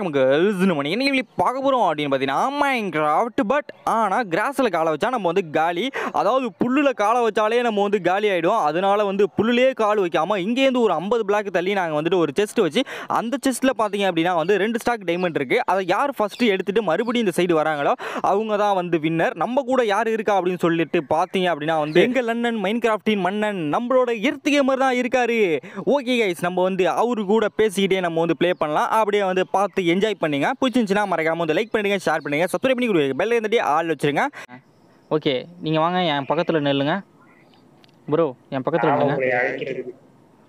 வணக்கம் கேர்ள்ஸ். நம்ம இன்னைக்கு பார்க்க போகிறோம் அப்படின்னு பார்த்தீங்கன்னா மைன்கிராஃப்ட். பட் ஆனால் கிராஸில் காலை வச்சா நம்ம வந்து காலி, அதாவது புல்லில் காலை வச்சாலே நம்ம வந்து காலி ஆகிடும். அதனால வந்து புல்லுலேயே கால் வைக்காமல் இங்கேருந்து ஒரு 50 பிளாக் தள்ளி நாங்கள் வந்துட்டு ஒரு செஸ்ட் வச்சு, அந்த செஸ்ட்டில் பார்த்தீங்க அப்படின்னா வந்து 2 ஸ்டாக் டைமண்ட் இருக்குது. அதை யார் ஃபஸ்ட்டு எடுத்துகிட்டு மறுபடியும் இந்த சைடு வராங்களோ அவங்க தான் வந்து வின்னர். நம்ம கூட யார் இருக்கா அப்படின்னு சொல்லிட்டு பார்த்தீங்க அப்படின்னா வந்து எங்கள் லண்டன் மைன்கிராஃப்டின் மன்னன் நம்மளோட எர்த் கேமர் தான் இருக்காரு. ஓகே கைஸ், நம்ம வந்து அவரு கூட பேசிக்கிட்டே நம்ம வந்து ப்ளே பண்ணலாம். அப்படியே வந்து பார்த்து என்ஜாய் பண்ணுங்க. பிடிச்சிருந்துச்சுன்னா மறக்காம வந்து லைக் பண்ணிடுங்க, ஷேர் பண்ணுங்க, சப்ஸ்கிரைப் பண்ணி கொடுங்க, பெல் இருந்துட்டு ஆல் வச்சிருங்க. ஓகே, நீங்க வாங்க, என் பக்கத்துல நில்லுங்க ப்ரோ, என் பக்கத்துல நில்லுங்க,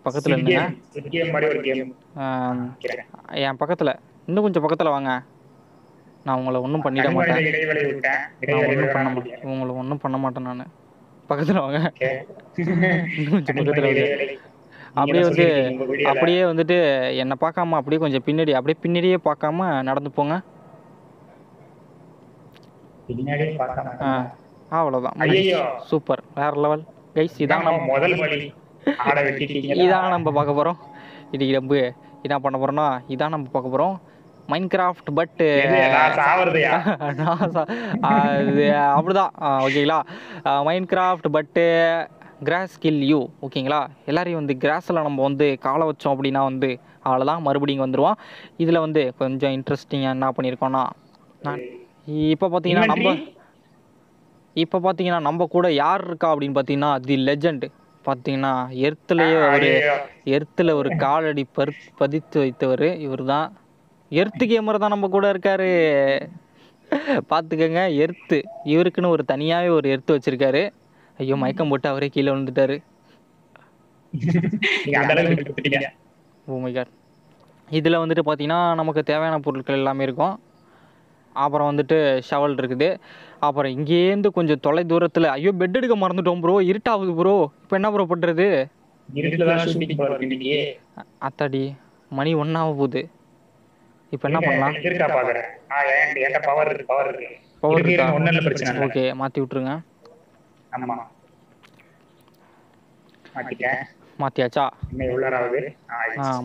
பக்கத்துல நில்லுங்க. கேம் மாதிரி ஒரு கேம், என் பக்கத்துல இன்னும் கொஞ்சம் பக்கத்துல வாங்க. நான் உங்களை ஒண்ணும் பண்ணிட மாட்டேன், உங்களை ஒண்ணும் பண்ண மாட்டேன். நான் பக்கத்துல வாங்க, இன்னும் கொஞ்சம் பக்கத்துல வாங்க. அப்படியே வந்து அப்படியே வந்துட்டு என்னை பார்க்காம அப்படியே கொஞ்சம் பின்னாடி, அப்படியே பின்னாடியே பார்க்காம நடந்து போங்க. அவ்வளோதான், சூப்பர், வேற லெவல் கைஸ். இதான் நம்ம பார்க்க போகிறோம் இன்னைக்கு. நம்ம என்ன பண்ண போகிறோம்னா இதான் நம்ம பார்க்க போகிறோம் மைன்கிராஃப்ட். பட்டு அப்படிதான் ஓகேங்களா, மைன்கிராஃப்ட் பட்டு கிராஸ் கில் யூ ஓகேங்களா. எல்லாரையும் வந்து கிராஸில் நம்ம வந்து காலை வச்சோம் அப்படின்னா வந்து அவ்வளோதான், மறுபடியும் வந்துடுவான். இதில் வந்து கொஞ்சம் இன்ட்ரெஸ்டிங்காக என்ன பண்ணியிருக்கோன்னா, நான் இப்போ பார்த்தீங்கன்னா நம்ம கூட யார் இருக்கா அப்படின்னு பார்த்தீங்கன்னா தி லெஜெண்ட். பார்த்தீங்கன்னா எர்த்தில் ஒரு காலடி பதித்து வைத்தவர் இவர் தான். எர்த்து கேமர் தான் நம்ம கூட இருக்காரு. பார்த்துக்கங்க, எர்த்து இவருக்குன்னு ஒரு தனியாகவே ஒரு எர்த்து வச்சுருக்காரு. ஐயோ, மயக்கம் போட்டு அவரே கீழே விழுந்துட்டாரு. Oh my God. இதில் வந்துட்டு பார்த்தீங்கன்னா நமக்கு தேவையான பொருட்கள் எல்லாமே இருக்கும். அப்புறம் வந்துட்டு ஷவல் இருக்குது. அப்புறம் இங்கேருந்து கொஞ்சம் தொலை தூரத்தில், ஐயோ பெட் எடுக்க மறந்துட்டோம் ப்ரோ, இருட்டாகுது ப்ரோ. இப்போ என்ன ப்ரோ பண்ணுறது? அத்தாடி மணி 1 ஆக போகுது. இப்போ என்ன பண்ணலாம்? ஓகே, மாற்றி விட்டுருங்க. மாத்தியாச்சா?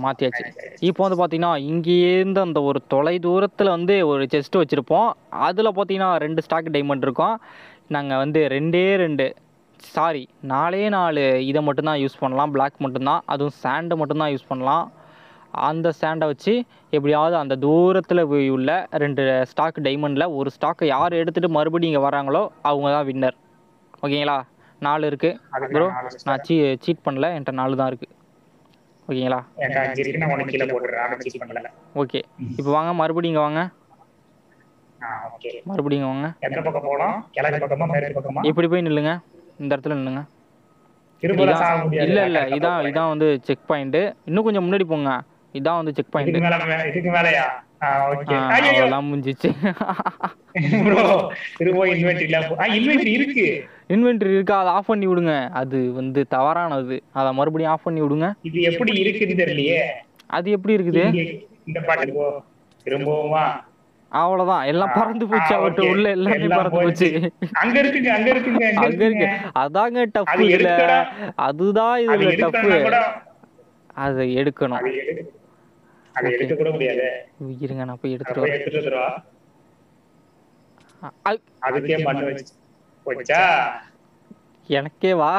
மாத்தியாச்சு. இப்போ வந்து பார்த்தீங்கன்னா இங்கேருந்து அந்த ஒரு தொலை தூரத்தில் வந்து ஒரு செஸ்ட் வச்சுருப்போம். அதில் பார்த்தீங்கன்னா 2 ஸ்டாக் டைமண்ட் இருக்கும். நாங்கள் வந்து 4 இதை மட்டும்தான் யூஸ் பண்ணலாம், பிளாக் மட்டும்தான், அதுவும் சாண்டை மட்டும்தான் யூஸ் பண்ணலாம். அந்த சாண்டை வச்சு எப்படியாவது அந்த தூரத்தில் போய் உள்ள 2 ஸ்டாக் டைமண்டில் ஒரு ஸ்டாக்கை யார் எடுத்துகிட்டு மறுபடியும் இங்கே வராங்களோ அவங்க தான் வின்னர் ஓகேங்களா. 4 இருக்கு ப்ரோ, நான் சீட் பண்ணல, என்கிட்ட 4 தான் இருக்கு ஓகேங்களா. ஓகே, இப்போ வாங்க மறுபடியும் வாங்க, மறுபடியும் வாங்க. இப்படி போய் நில்லுங்க, இந்த இடத்துல நில்லுங்க. இல்லை இதான் வந்து செக் பாயிண்ட். இன்னும் கொஞ்சம் முன்னாடி போங்க, இதான் வந்து செக் பாயிண்ட். இன்வென்டரி இருக்கா, அதை ஆஃப் பண்ணி விடுங்க. அது வந்து தவறானது, அதை மறுபடியும் ஆஃப் பண்ணி விடுங்க. இது எப்படி இருக்குன்னு தெரியலையே, அது எப்படி இருக்குது? இந்த பாட்டு திரும்பவுமா? அவ்வளவுதான், எல்லாம் பறந்து போச்சு. அவர்கிட்ட உள்ள எல்லாமே பறந்து போச்சு. அங்க இருக்கு அதாங்க டஃப். இல்ல அதுதான் இதுல டஃப், அதை எடுக்கணும். இருங்க, நான் போய் எடுத்துட்டு எனக்கே வா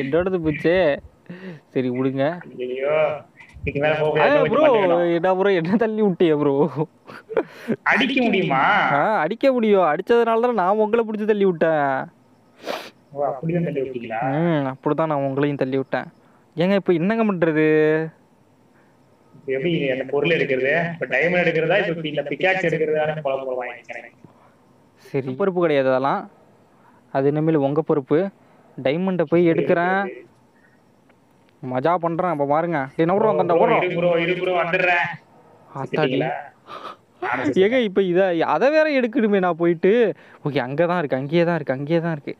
என்னோடது போச்சு. சரி விடுங்க ப்ரோ. என்ன ப்ரோ, என்ன தள்ளி விட்டிய ப்ரோ? அடிக்க முடியுமா? அடிக்க முடியும். அடிச்சதுனாலதான் நான் உங்களை பிடிச்சி தள்ளி விட்டேன். அப்படிதான் நான் உங்களையும் தள்ளி விட்டேன். ஏங்க இப்ப என்னங்க பண்றது? சரி, பொறுப்பு கிடையாது அதெல்லாம், அது இனிமேல் உங்க பொறுப்பு. டைமண்ட போய் எடுக்கிறேன், மஜா பண்றேன். அப்ப பாருங்க, ஏங்க இப்ப இத அதை வேற எடுக்கணுமே. நான் போயிட்டு ஓகே, அங்கேதான் இருக்கு.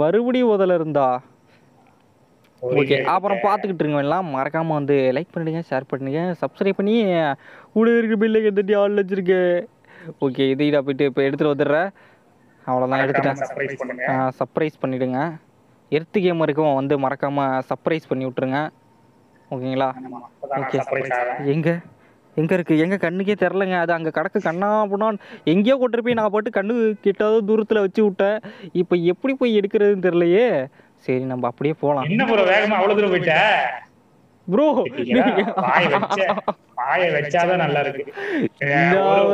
மறுபடியும் முதல்ல இருந்தா ஓகே. அப்புறம் பார்த்துக்கிட்டு இருங்க, எல்லாம் மறக்காம வந்து லைக் பண்ணிடுங்க, ஷேர் பண்ணிடுங்க, சப்ஸ்கிரைப் பண்ணி கூட இருக்க பில்லை கெடுத்துட்டு ஆள் வச்சிருக்கு. ஓகே இதையிட போயிட்டு இப்போ எடுத்துகிட்டு வந்துடுறேன். அவ்வளோதான் எடுத்துட்டேன். சர்ப்ரைஸ் பண்ணிவிடுங்க. எர்த்து கேமருக்கும் வந்து மறக்காமல் சர்ப்ரைஸ் பண்ணி விட்ருங்க ஓகேங்களா. ஓகே எங்கே எங்கே இருக்குது எங்கள் கண்ணுக்கே தெரிலங்க. அது அங்கே கடக்கு கண்ணா அப்படின்னா எங்கேயோ கொண்டு போய் நான் போட்டு கண்ணு கிட்டாத தூரத்தில் வச்சு விட்டேன். இப்போ எப்படி போய் எடுக்கிறதுன்னு தெரியலையே. சரி நம்ம அப்படியே போகலாம். என்ன ப்ரோ வேகமாக அவ்வளோ தூரம் போயிட்டேன் ப்ரோ. பாயை வச்சாதான் நல்லா இருக்கு.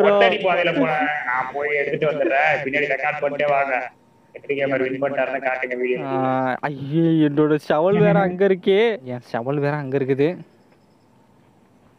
ஒட்டடி பாதையில போனேன் நான் போய் எடுத்துட்டு வந்துடுறேன். பின்னாடி ரெக்கார்ட் பண்ணிட்டே வாங்க. என்னோட சவல் வேற அங்க இருக்கே. என் சவல் வேற அங்க இருக்குது.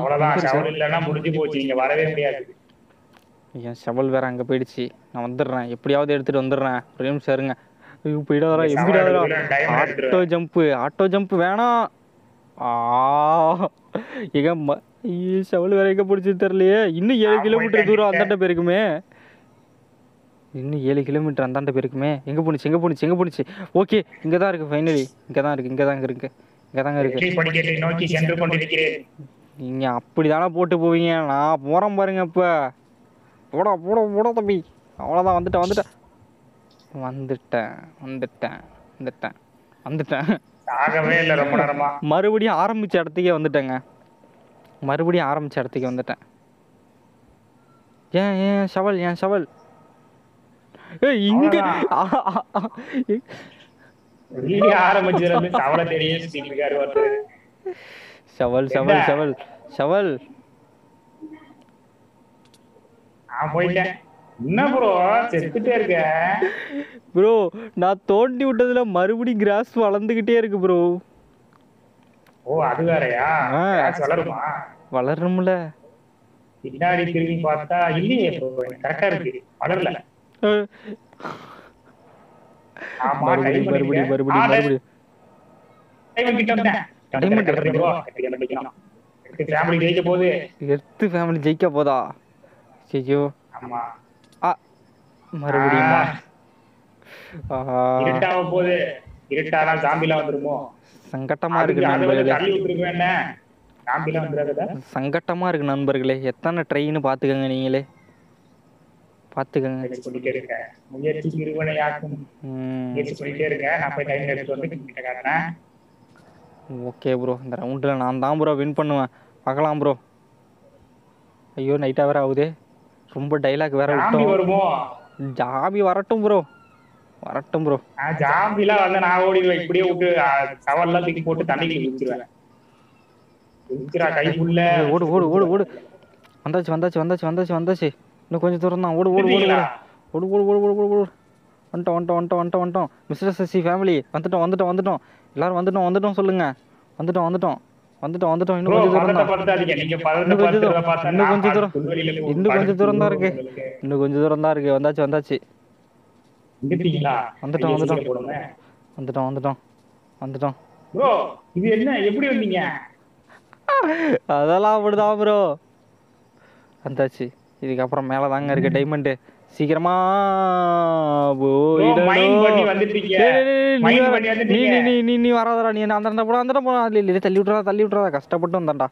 அவ்வளவுதான் சவல் இல்லனா முடிஞ்சு போச்சு. இங்க வரவே முடியாது. ஏன் சவல் வேற அங்க போயிடுச்சு. நான் வந்துடுறேன் எப்படியாவது எடுத்துட்டு வந்துடுறேன். ஒரு நிமிஷம் இருங்க. ஐயோ போயிடாதரா எம்பிடாதரா. ஆட்டோ ஜம்ப் ஆட்டோ ஜம்ப் வேணாம். சவல் வேற எங்க பிடிச்சி தெரியலையே. இன்னும் 7 கிலோமீட்டர் தூரம் அந்தாண்ட போயிருக்குமே. இன்னும் 7 கிலோமீட்டர் அந்தாண்ட போயிருக்குமே. எங்க போணுச்சு எங்க போணுச்சு எங்க போணுச்சு? ஓகே இங்க தான் இருக்கு. ஃபைனலி இங்க தான் இருக்கு. இங்க தான் இருக்கு. இங்க தான் இருக்கு. நீங்க அப்படிதானே போட்டு போவீங்க. நான் போறேன் பாருங்க. இப்ப போடா போட போட தம்பி. அவ்வளோதான் வந்துட்டேன் வந்துட்டேன் வந்துட்டேன் வந்துட்டேன் வந்துட்டேன். மறுபடியும் ஆரம்பிச்ச இடத்துக்கே வந்துட்டேங்க. மறுபடியும் ஆரம்பிச்ச இடத்துக்கே வந்துட்டேன். ஏன் ஏன் சவல் ஏன் சவல்? இங்க சவல் சவல் சவல் சவல். என்ன ப்ரோ செத்துட்டே இருக்க? ப்ரோ நான் தோண்டி விட்டதுல மறுபடியும் கிராஸ் வளர்ந்துகிட்டே இருக்கு ப்ரோ. ஓ அது வேறயா? கிராஸ் வளருமா? வளரும்ல. பின்னாடி திரும்பி பார்த்தா இல்லையே ப்ரோ. கரெக்ட்டா இருக்கு. வளரல. ஆமா மறுபடியும் டைம் கிட்ட வந்தேன். டைம் கிட்ட ப்ரோ. எர்த்து ஃபேமிலி ஜெயிக்க போதே. எர்த்து ஃபேமிலி ஜெயிக்க போதா? ஐயோ ஆமா மறுபடியும் இருட்டாக போகுது. இருட்டானா ஜாம்பிலாம் வந்துருமோ? சங்கட்டமா இருக்கு நண்பர்களே. ஜாம்பிலாம் வந்துராதடா. சங்கட்டமா இருக்கு நண்பர்களே. எத்தனை ட்ரெயின் பாத்துக்கங்க. நீங்களே பாத்துக்கங்க. சொல்லிட்டே இருக்க முயற்சி இருவனை யாக்கும். சொல்லிட்டே இருக்க. நான் போய் டைம் எடுத்து வந்து கிட்ட காட்டுறேன். ஓகே ப்ரோ இந்த ரவுண்ட்ல நான் தான் ப்ரோ வின் பண்ணுவேன். பார்க்கலாம் ப்ரோ. ஐயோ நைட்டா வேற ஆகுது. ரொம்ப டைலாக் வேற விட்டோம். ஜாம்பி வரட்டும் ப்ரோ வரட்டும் ப்ரோ. ஜாம்பிலாம் வந்து நான் ஓடிடுவேன். இப்படியே விட்டு சவல்லாம் தூக்கி போட்டு தண்ணிக்குள்ள குதிச்சிடுவேன். குதிச்சா கைக்குள்ள ஓடு ஓடு ஓடு ஓடு. வந்தாச்சு வந்தாச்சு வந்தாச்சு வந்தாச்சு வந்தாச்சு. இன்னும் கொஞ்சம் தூரம் தான். ஓடு ஓடு ஓடு ஓடு ஓடு ஓடு ஓடு ஓடு. வந்துட்டோம் வந்துட்டோம் வந்துட்டோம் வந்துட்டோம் வந்துட்டோம். மிஸ்டர் சசி ஃபேமிலி வந்துட்டோம் வந்துட்டோம் வந்துட்டோம். எல்லாரும் வந்துட்டோம் வந்துட்டோம் சொல்லுங்க. வந்துட்டோம் வந்துட்டோம் வந்துட்டோம் வந்துட்டோம். இன்னும் கொஞ்சம் தூரம் தான் இருக்கு. இன்னும் கொஞ்சம் தூரம் தான் இருக்கு. வந்தாச்சு வந்தாச்சு. வந்துட்டோம் வந்துட்டோம் வந்துட்டோம் வந்துட்டோம். அதெல்லாம் அப்படிதான் ப்ரோ. வந்தாச்சு. இதுக்கப்புறம் மேல தாங்க இருக்கு டைமண்ட். சீக்கிரமா நீ வராதரா. நீ அந்த தள்ளி விட்டுறா தள்ளி விட்டுறா. கஷ்டப்பட்டு வந்தான்டா.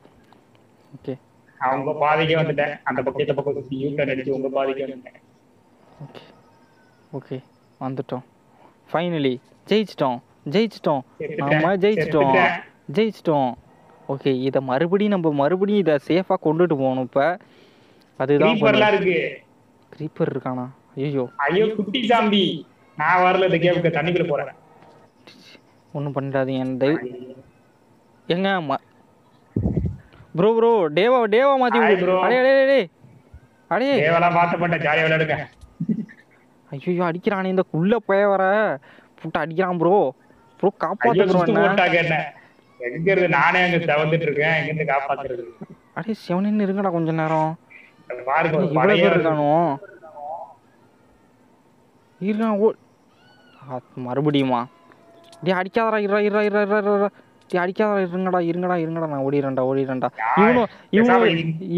ஓகே அவங்க பாதிக்கே வந்துட்டேன். அந்த பக்கத்து பக்கம் யூட்டர் அடிச்சு உங்க பாதிக்கே வந்துட்டேன். ஓகே ஓகே வந்துட்டோம். ஃபைனலி ஜெயிச்சிட்டோம் ஜெயிச்சிட்டோம். நம்ம ஜெயிச்சிட்டோம் ஜெயிச்சிட்டோம். ஓகே இதை மறுபடியும் நம்ம மறுபடியும் இதை சேஃபாக கொண்டுட்டு போகணும். இப்போ அதுதான் கிரீப்பர் இருக்கானா? ஐயோ ஐயோ குட்டி ஜாம்பி. நான் வரல. இந்த கேமுக்கு தண்ணிக்குள்ள போறேன். ஒன்றும் பண்ணிடாதீங்க. என் தயவு எங்க ப்ரோ ப்ரோ டேவா டேவா மாத்தி விடு. அடே அடே அடே அடே டேவாலாம் பார்த்து பண்ண ஜாலியா விளையாடுங்க. ஐயோ அடிக்கிறானே இந்த குள்ள போய் வர புட்டா அடிக்கிறான் ப்ரோ. ப்ரோ காப்பாத்து ப்ரோ. என்ன எங்க இருந்து நானே அங்க தவந்துட்டு இருக்கேன். எங்க இருந்து காப்பாத்துறது? அடே செவனின்னு இருங்கடா கொஞ்ச நேரம். இவ்வளவு பேர் இருக்கானோ? மறுபடியுமா? டே அடிக்காதரா, அடிக்காதரா, இருங்கடா இருங்கடா இருங்கடா, நான் ஓடிடுறேன்டா ஓடிடுறேன்டா.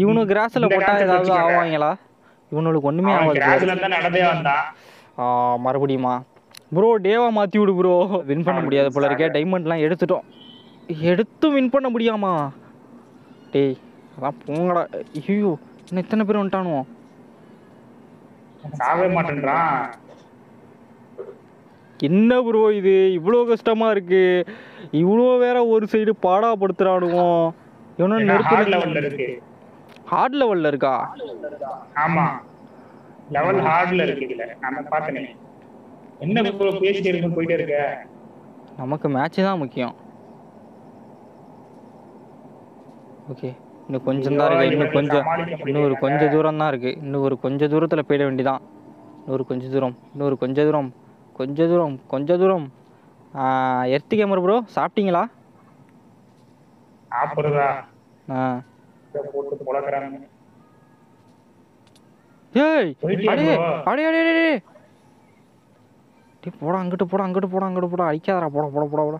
இவனும் கிராஸ்ல போட்டா ஏதாவது ஆவாங்களா? இவனுக்கு ஒண்ணுமே ஆகாது. மறுபடியுமா ப்ரோ? டேவா மாற்றி விடு ப்ரோ. வின் பண்ண முடியாது போல இருக்கே. டைமண்ட்லாம் எடுத்துட்டோம், எடுத்தும் வின் பண்ண முடியாமா? டேய் அதான் போங்கடா. ஐயோ இன்னும் இத்தனை பேர் வந்துட்டானோ, சாகவே மாட்டேன்றான். என்ன ப்ரோ இது இவ்வளோ கஷ்டமா இருக்கு? இவ்வளோ வேற ஒரு சைடு பாடா படுத்துறானுவோம். இவனும் நெருப்பு ஹார்ட் லெவல்ல இருக்கா? ஆமா லெவல் ஹார்ட்ல இருக்குல. நான் பார்த்தேனே. என்ன ப்ரோ பேசிட்டே இருக்கேன் போயிட்டே இருக்க. நமக்கு மேட்ச் தான் முக்கியம். ஓகே இன்னும் கொஞ்சம் தான் இருக்கு. இன்னும் கொஞ்சம் தூரம் தான் இருக்கு. இன்னும் ஒரு கொஞ்சம் தூரத்துல போயிட வேண்டியதான். இன்னொரு கொஞ்சம் தூரம். எர்த் கேமர் ப்ரோ சாப்பிட்டீங்களா? சாப்பிடுறா போட்டு போலக்கறாங்க. ஏய் அடே அடே அடே அடே டே போடா, அங்கிட்டு போடா அங்கிட்டு போடா அங்கிட்டு போடா, அடிக்காதடா போடா போடா போடா போடா.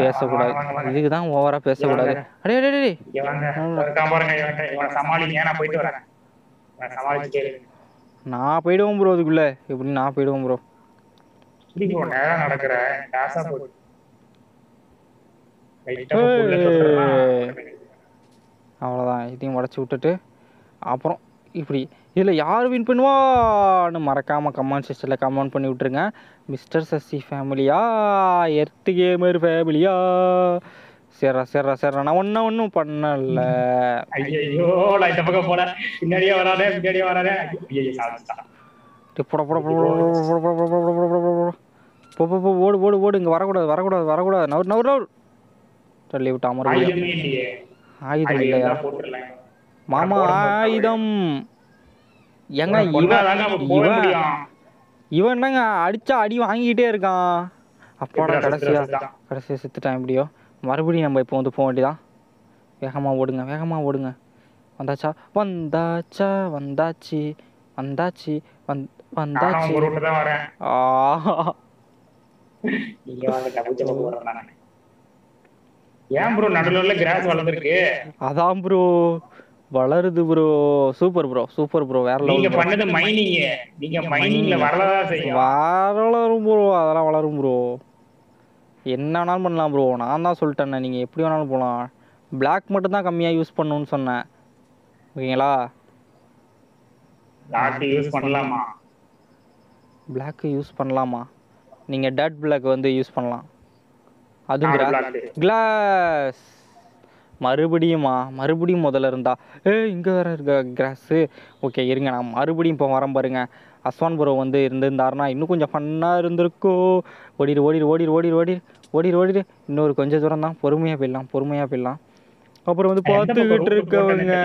பேசக்கூடாது, இதுக்கு தான் ஓவரா பேசக்கூடாது. அடே அடே அடே நான் போயிடுவோம் ப்ரோ. அதுக்குள்ள எப்படி நான் போயிடுவோம் ப்ரோ. அவ்வளோதான், இதையும் உடச்சி விட்டுட்டு அப்புறம் இப்படி இதில் யார் வின் பண்ணுவான்னு மறக்காமல் கமெண்ட் செக்ஷனில் கமெண்ட் பண்ணி விட்ருங்க. மிஸ்டர் சசி ஃபேமிலியா, எர்த் கேமர் ஃபேமிலியா? சரிடா சரிடா சரிடா, நான் ஒன்றும் பண்ணலை. ஐயோ நான் இந்த பக்கம் போனேன், பின்னாடியே வரானே பின்னாடியே வரானே. போட போட போட போட போட ஓடு ஓடு ஓடு. இங்கே வரக்கூடாது வரக்கூடாது வரக்கூடாது. நவர் நவர் நவர் தள்ளி விட்டு அமர். ஆயுதம் இல்லையா மாமா? ஆயுதம் ஏங்க இவன் தாங்க அடிச்சா அடி வாங்கிக்கிட்டே இருக்கான். அப்பாடா கடைசியா செத்துட்டான். எப்படியோ மறுபடியும் நம்ம இப்போ வந்து போக வேண்டியதான். வேகமாக ஓடுங்க வேகமாக ஓடுங்க. வந்தாச்சா வந்தாச்சா வந்தாச்சு வந்தாச்சு வந்தாச்சு. ஏன் ப்ரோ நடுவுல கிராஸ் வளர்ந்துருக்கு? அதான் ப்ரோ வளருது bro. Super bro super bro. வேற லெவல். நீங்க பண்ணது மைனிங். நீங்க மைனிங்ல வரலதா செய்யும். வளரும் ப்ரோ, அதெல்லாம் வளரும் ப்ரோ. என்னன்னாலும் பண்ணலாம் ப்ரோ. நான் தான் சொல்லிட்டேன் நீங்க எப்படி வேணாலும் போகலாம். பிளாக் மட்டும் தான் கம்மியா யூஸ் பண்ணணும்னு சொன்னேன். ஓகேங்களா? பிளாக் யூஸ் பண்ணலாமா? பிளாக் யூஸ் பண்ணலாமா? நீங்க டட் பிளாக் வந்து யூஸ் பண்ணலாம். அதுவும் கிளாஸ். மறுபடியும் முதல்ல இருந்தா. இங்கே வேற இருக்க கிராஸு. ஓகே இருங்க, நான் மறுபடியும் இப்போ வரேன் பாருங்க. அஸ்வான் ப்ரோ வந்து இருந்திருந்தாருனா இன்னும் கொஞ்சம் ஃபன்னாக இருந்திருக்கோ. ஓடிடு ஓடிடு ஓடிடு ஓடிடு ஓடிடு ஓடிடு ஓடிடு. இன்னொரு கொஞ்சம் தூரம் தான், பொறுமையாக போயிடலாம் பொறுமையாக போயிடலாம். அப்புறம் வந்து பார்த்துக்கிட்டு இருக்கவங்க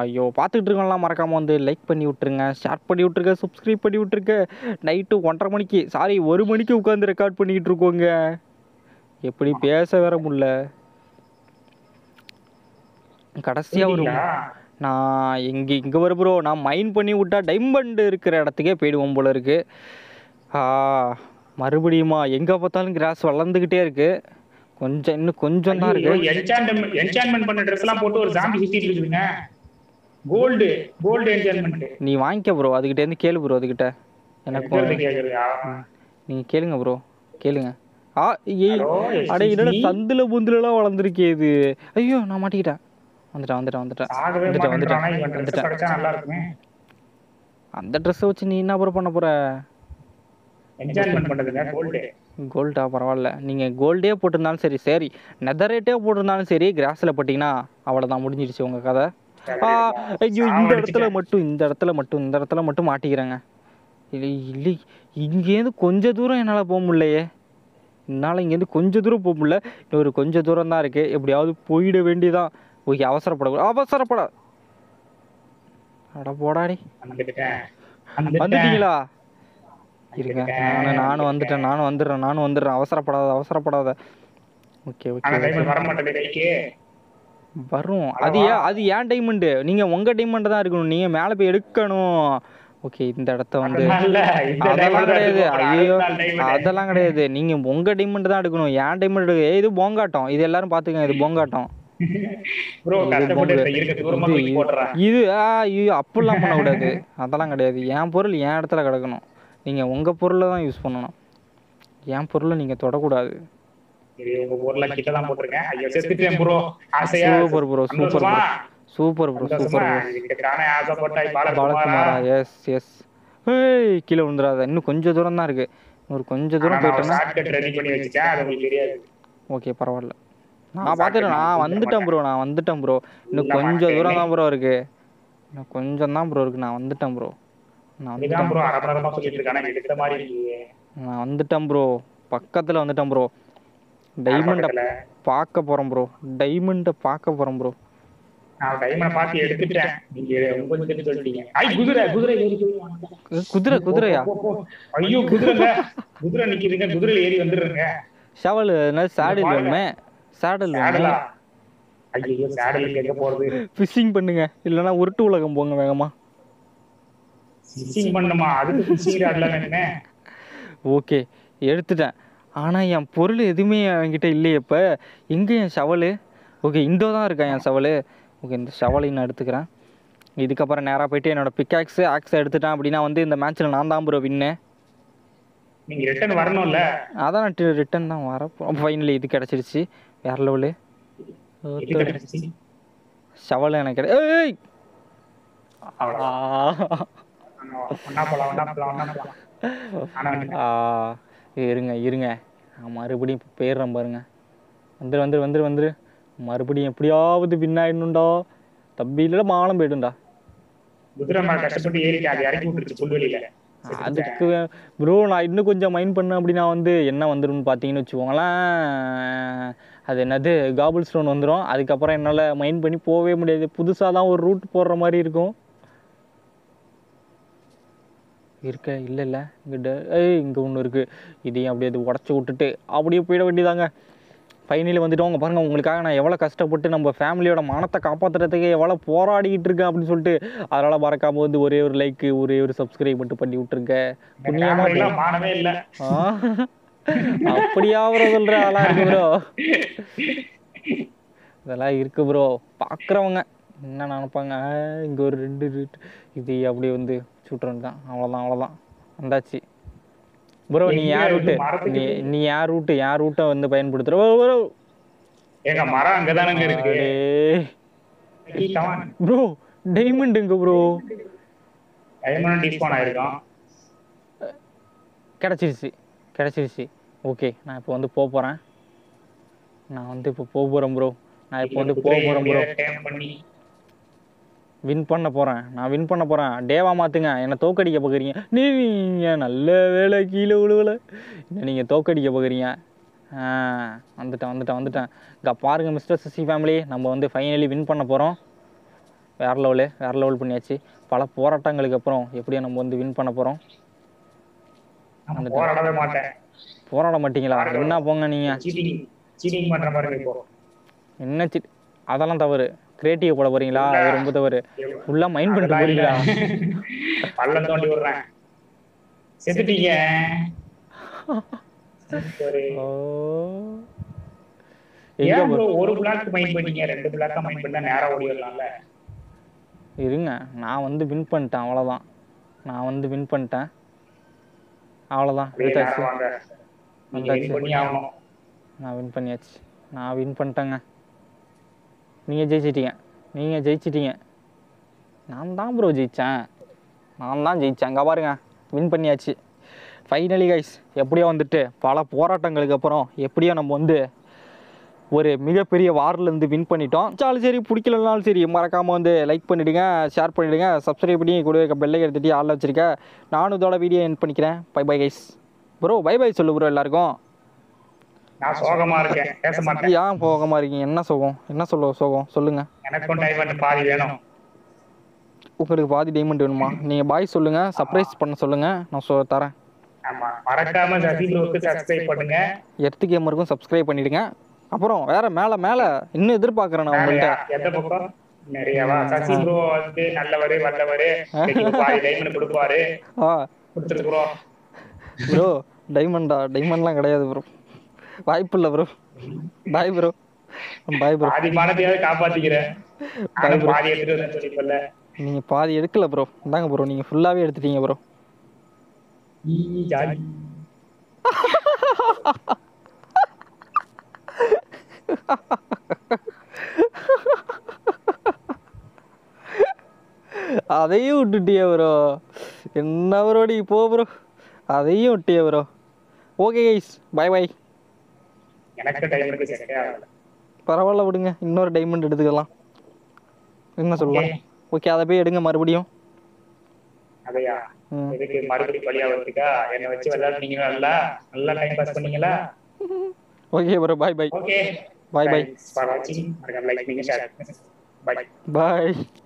ஐயோ பார்த்துக்கிட்டு இருக்கோம்லாம் மறக்காமல் வந்து லைக் பண்ணி விட்ருங்க, ஷேர் பண்ணி விட்ருங்க, சப்ஸ்கிரைப் பண்ணி விட்ருங்க. நைட்டு 1:30 மணிக்கு சாரி 1 மணிக்கு உட்காந்து ரெக்கார்ட் பண்ணிக்கிட்டு இருக்கோங்க. எப்படி பேச வேற முடியல. கடைசியாக ஒரு நான் இங்கே வர ப்ரோ. நான் மைன் பண்ணி விட்டா டைமண்டு இருக்கிற இடத்துக்கே போயிடுவோம் போல இருக்கு. மறுபடியுமா? எங்கே பார்த்தாலும் கிராஸ் வளர்ந்துக்கிட்டே இருக்கு. கொஞ்சம் இன்னும் கொஞ்சம் தான் இருக்கு. நீ வாங்கிக்க ப்ரோ, அதுக்கிட்டே இருந்து கேளு ப்ரோ. அதுக்கிட்ட எனக்கு நீங்கள் கேளுங்க ப்ரோ கேளுங்க. அடே என்னோட சந்துல புந்துலாம் வளர்ந்துருக்கே இது. ஐயோ நான் மாட்டிக்கிட்டேன். வந்துட்டேன். அந்த ட்ரெஸ் வச்சு நீ என்ன பண்ண போற? கோல்டா? பரவாயில்ல, நீங்க கோல்டே போட்டிருந்தாலும் சரி சரி நெதரேட்டே போட்டிருந்தாலும் சரி கிராஸ்ல போட்டீங்கன்னா அவ்வளவுதான், முடிஞ்சிடுச்சு உங்க கதை. ஐயோ இந்த இடத்துல மட்டும் மாட்டிக்கிறேங்க. இங்கேருந்து கொஞ்ச தூரம் என்னால போக முடியலையே. என்னால் இங்கேருந்து கொஞ்சம் தூரம் போக முடியல, ஒரு கொஞ்சம் தூரம் தான் இருக்குது, எப்படியாவது போயிட வேண்டியதான். ஓகே அவசரப்படக்கூடாது, அவசரப்படா. அட போடாடி வந்துட்டீங்களா? இருங்க நானும் வந்துட்டேன், நானும் வந்துடுறேன். அவசரப்படாத. ஓகே ஓகே வரும். அது அது ஏன் டைமண்டு? நீங்கள் உங்கள் டைமண்டு தான் இருக்கணும், நீங்கள் மேலே போய் எடுக்கணும். ஓகே இந்த இடத்த வந்து அதெல்லாம் கிடையாது, ஐயோ அதெல்லாம் கிடையாது, நீங்கள் உங்கள் டைமண்டு தான் எடுக்கணும். ஏன் டைமண்ட் எடுக்க? இது போங்காட்டம், இது எல்லாரும் பார்த்துக்கங்க, இது போங்காட்டம். இது அப்படிலாம் பண்ணக்கூடாது, அதெல்லாம் கிடையாது. என் பொருள் என் இடத்துல கிடக்கணும், நீங்கள் உங்கள் பொருளை தான் யூஸ் பண்ணணும், என் பொருளை நீங்கள் தொடக்கூடாது. கீழே விழுந்துடாத, இன்னும் கொஞ்சம் தூரம் தான் இருக்கு, ஒரு கொஞ்சம் தூரம் போயிட்டேன்னா ஓகே பரவாயில்ல. நான் பார்த்துட்டேன், நான் வந்துட்டேன் ப்ரோ. இன்னும் கொஞ்சம் தூரம் தான் ப்ரோ இருக்கு, இன்னும் கொஞ்சம் தான் ப்ரோ இருக்கு. நான் வந்துட்டேன் ப்ரோ. பக்கத்தில் வந்துட்டேன் ப்ரோ. டைமண்டை பார்க்க போகிறோம் ப்ரோ, நான் டைமண்ட் பார்த்து எடுத்துட்டேன். குதிரையா? ஐயோ குதிரை நிற்கிறீங்க, குதிரையில் ஏறி வந்துடுறேங்க. ஷவல் சேடல் வேணுமே, சேடல் வேணும். ஐயோ சேடல் எங்கே போகிறது? ஃபிஷிங் பண்ணுங்க, இல்லைன்னா உருட்டு உலகம் போங்க வேகமா. ஃபிஷிங் பண்ணுமா? அதுக்கு ஃபிஷிங் ராட்ல என்ன? ஓகே எடுத்துட்டேன், ஆனால் என் பொருள் எதுவுமே என்கிட்ட இல்லையே. இப்போ எங்கே என் ஷவலு? ஓகே இந்தோ தான் இருக்கேன் என் ஷவலு. ஓகே இந்த ஷவலையும் நான் எடுத்துக்கிறேன். இதுக்கப்புறம் நேராக போய்ட்டு என்னோடய பிக்காக்ஸு ஆக்ஸை எடுத்துட்டேன் அப்படின்னா வந்து இந்த மேட்ச்சில் நான் தான் ப்ரோ வின்னு. நீங்கள் ரிட்டன் வரணும்ல? அதான் நான் ரிட்டன் தான் வரப்போ. ஃபைனலி இது கிடச்சிருச்சு. வேற லெவலு ஷவலு எனக்கு கிடை. ஏய் இருங்க மறுபடியும் போயிடுறேன் பாருங்க. வந்துரு மறுபடியும் எப்படியாவது பின்னாயிடணுண்டா தம்பி, இல்லைடா மானம் போயிடும்டா. அதுக்கு ப்ரோ நான் இன்னும் கொஞ்சம் மைண்ட் பண்ணேன் அப்படின்னா வந்து என்ன வந்துடும் பார்த்தீங்கன்னு வச்சுக்கோங்களேன், அது என்னது காபிள் ஸ்டோன் வந்துடும். அதுக்கப்புறம் என்னால் மைண்ட் பண்ணி போகவே முடியாது, புதுசாக தான் ஒரு ரூட் போடுற மாதிரி இருக்கும். இருக்க இல்லை இங்கிட்ட இங்கே ஒன்று இருக்குது, இதையும் அப்படியே அது உடச்சி விட்டுட்டு அப்படியே போயிட வேண்டியதாங்க. ஃபைனலி வந்துட்டோங்க பாருங்கள். உங்களுக்காக நான் எவ்வளோ கஷ்டப்பட்டு நம்ம ஃபேமிலியோட மானத்தை காப்பாற்றுறதுக்கு எவ்வளோ போராடிக்கிட்டு இருக்கேன் அப்படின்னு சொல்லிட்டு, அதனால் மறக்காமல் வந்து ஒரே ஒரு லைக்கு ஒரே ஒரு சப்ஸ்கிரைப் மட்டும் பண்ணி விட்டுருங்க. புண்ணியமானவே இல்லை அப்படியாவது சொல்கிற அதெல்லாம் இருக்கு ப்ரோ, இதெல்லாம் இருக்குது ப்ரோ. பார்க்குறவங்க என்ன நினைப்பாங்க? இங்கே ஒரு ரெண்டு இது அப்படியே வந்து சுட்டுறேன் தான், அவ்வளோதான் வந்தாச்சு ப்ரோ. நீ யார் ரூட்டை வந்து பயன்படுத்துற ப்ரோ? எங்க மரம் அங்க தானங்க இருக்கு ப்ரோ. டைமண்ட் எங்க ப்ரோ? டைமண்ட் டிஸ்பான் ஆயிருக்கும். கிடைச்சிருச்சு. ஓகே நான் இப்போ வந்து போறேன், ப்ரோ. வின் பண்ண போகிறேன். டேவா மாற்றுங்க, என்னை தோக்கடிக்க பார்க்குறீங்க. நீங்கள் நல்ல வேலை கீழே விழுவல, என்ன நீங்கள் தோக்கடிக்க பார்க்குறீங்க. வந்துட்டேன். இங்கே பாருங்கள் மிஸ்டர் சசி ஃபேமிலி, நம்ம வந்து ஃபைனலி வின் பண்ண போகிறோம். வேறு லெவல் பண்ணியாச்சு. பல போராட்டங்களுக்கு அப்புறம் எப்படியா நம்ம வந்து வின் பண்ண போகிறோம். போராட மாட்டீங்களா? என்ன போங்க நீங்கள் என்ன அதெல்லாம் தவறு. கிரியேட்டிவ் போட போறீங்களா? அது ரொம்ப தவறு. ஃபுல்லா மைண்ட் பண்ணிட்டு போறீங்களா? பள்ளம் தோண்டி விடுறேன், செத்துட்டீங்க. ஓ எங்க ப்ரோ? ஒரு பிளாக் மைண்ட் பண்ணீங்க, ரெண்டு பிளாக்கா மைண்ட் பண்ணா நேரா ஓடிடலாம்ல. இருங்க நான் வந்து வின் பண்ணிட்டேன், அவ்வளவுதான். நான் வின் பண்ணிட்டேங்க. நீங்கள் ஜெயிச்சிட்டீங்க. நான் தான் ப்ரோ ஜெயித்தேன். அங்கே பாருங்க வின் பண்ணியாச்சு ஃபைனலி கைஸ். எப்படியோ வந்துட்டு பல போராட்டங்களுக்கு அப்புறம் எப்படியோ நம்ம வந்து ஒரு மிகப்பெரிய வாரிலேருந்து வின் பண்ணிட்டோம். சரி பிடிக்கலனாலும் சரி, மறக்காமல் வந்து லைக் பண்ணிவிடுங்க, ஷேர் பண்ணிவிடுங்க, சப்ஸ்கிரைப் பண்ணி கூட பெல்லைக்கு எடுத்துகிட்டு ஆளில் வச்சுருக்கேன். நானும் இதோட வீடியோ என் பண்ணிக்கிறேன். Bye bye guys. Bro bye bye சொல்லு ப்ரோ எல்லாருக்கும். நான் சோகமா இருக்கேன், பேச மாட்டேன். ஏன் சோகமா இருக்கீங்க? என்ன சோகம்? என்ன சோகம் சொல்லுங்க. எனக்கு டைமண்ட் பாதி வேணும். உங்களுக்கு பாதி டைமண்ட் வேணுமா? நீங்க பாய் சொல்லுங்க, சர்ப்ரைஸ் பண்ண சொல்லுங்க, நான் தரேன். ஆமா, மறக்காம சசி ப்ரோக்கு சப்ஸ்கிரைப் பண்ணுங்க, எர்த் கேமருக்கும் சப்ஸ்கிரைப் பண்ணிடுங்க. அப்புறம் வேற மேல மேல இன்னும் எதிர்பார்க்கறேன் நான் உங்கள்ட்ட. எந்த பக்கம் நிறையவா சசி ப்ரோ வந்து நல்லவரே வல்லவரே பாதி டைமண்ட் கொடுப்பாரு. ஆ கொடுத்துறோம் ப்ரோ. டைமண்டா? டைமண்ட்லாம் கிடையாது ப்ரோ, வாய்ப்பு இல்ல bro. Bye bro, bye bro. பாதி பணத்தையே காப்பாத்திக்கிறேன். பாதி பாதி எடுத்துட்டேன்னு சொல்லிப்பல்ல. நீங்க பாதி எடுக்கல ப்ரோ. இந்தாங்க ப்ரோ, நீங்க ஃபுல்லாவே எடுத்துட்டீங்க ப்ரோ. ஈ ஜாலி. அதையும் விட்டுட்டியே ப்ரோ. என்ன ப்ரோடி போ ப்ரோ, அதையும் விட்டியே bro. Okay guys, bye bye. எனக்கு டைமண்ட் செட்டே ஆகல. பரவாயில்ல விடுங்க, இன்னொரு டைமண்ட் எடுத்துக்கலாம். என்ன சொல்லலாம்? ஓகே, அதை போய் எடுங்க மறுபடியும். அதையா எதுக்கு மறுபடியும் பலியா வந்துட்டா? என்ன வச்சு விளையாடுறீங்க? நல்லா நல்லா டைம் பாஸ் பண்ணீங்களா? Okay bro, bye bye. Okay, bye bye. For வாட்சிங், மறக்காம லைக் பண்ணுங்க, ஷேர் பண்ணுங்க. Bye by.